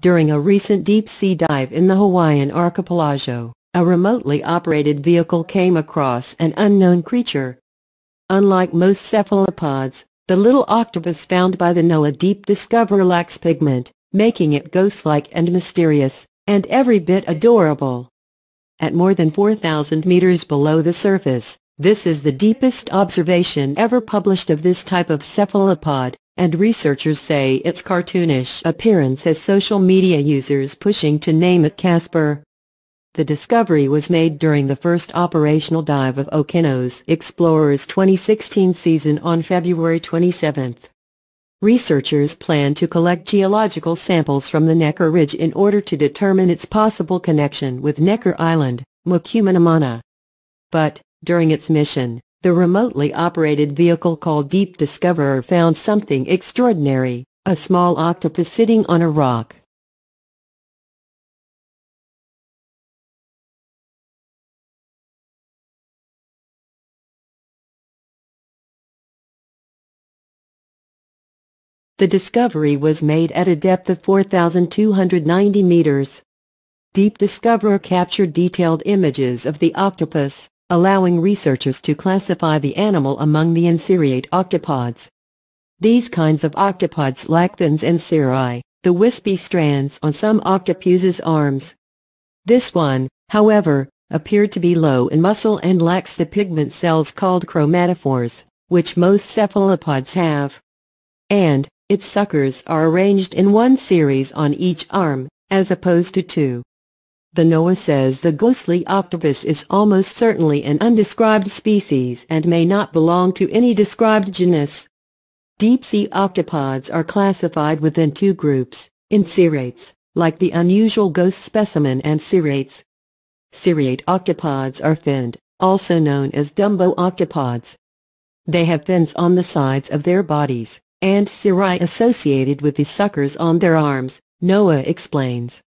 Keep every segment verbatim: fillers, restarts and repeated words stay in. during a recent deep-sea dive in the Hawaiian archipelago, a remotely operated vehicle came across an unknown creature. Unlike most cephalopods, the little octopus found by the NOAA Deep Discoverer lacks pigment, making it ghost-like and mysterious, and every bit adorable. At more than four thousand meters below the surface, this is the deepest observation ever published of this type of cephalopod, and researchers say its cartoonish appearance has social media users pushing to name it Casper. The discovery was made during the first operational dive of Okeanos Explorer's twenty sixteen season on February twenty-seventh. Researchers plan to collect geological samples from the Necker Ridge in order to determine its possible connection with Necker Island, Mokumanamana. But, during its mission, the remotely operated vehicle called Deep Discoverer found something extraordinary, a small octopus sitting on a rock. The discovery was made at a depth of four thousand two hundred ninety meters. Deep Discoverer captured detailed images of the octopus, allowing researchers to classify the animal among the incirrate octopods. These kinds of octopods lack fins and cirri, the wispy strands on some octopus's arms. This one, however, appeared to be low in muscle and lacks the pigment cells called chromatophores, which most cephalopods have. And its suckers are arranged in one series on each arm, as opposed to two. The NOAA says the ghostly octopus is almost certainly an undescribed species and may not belong to any described genus. Deep-sea octopods are classified within two groups, incirrates, like the unusual ghost specimen, and cirates. Ciriate octopods are finned, also known as dumbo octopods. They have fins on the sides of their bodies, and cirri associated with the suckers on their arms, NOAA explains.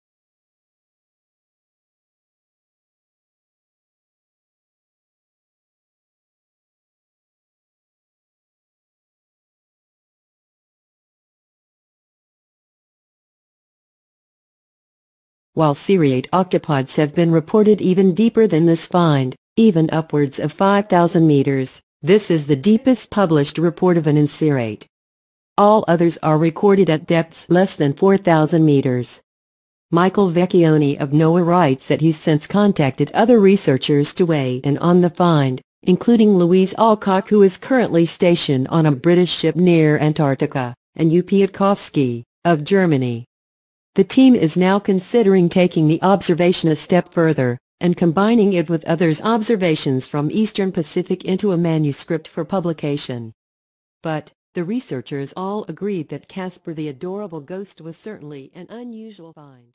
While seriate octopods have been reported even deeper than this find, even upwards of five thousand meters, this is the deepest published report of an incirrate. All others are recorded at depths less than four thousand meters. Michael Vecchione of NOAA writes that he's since contacted other researchers to weigh in on the find, including Louise Alcock, who is currently stationed on a British ship near Antarctica, and U. Piatkowski, of Germany. The team is now considering taking the observation a step further, and combining it with others' observations from Eastern Pacific into a manuscript for publication. But the researchers all agreed that Casper the adorable ghost was certainly an unusual find.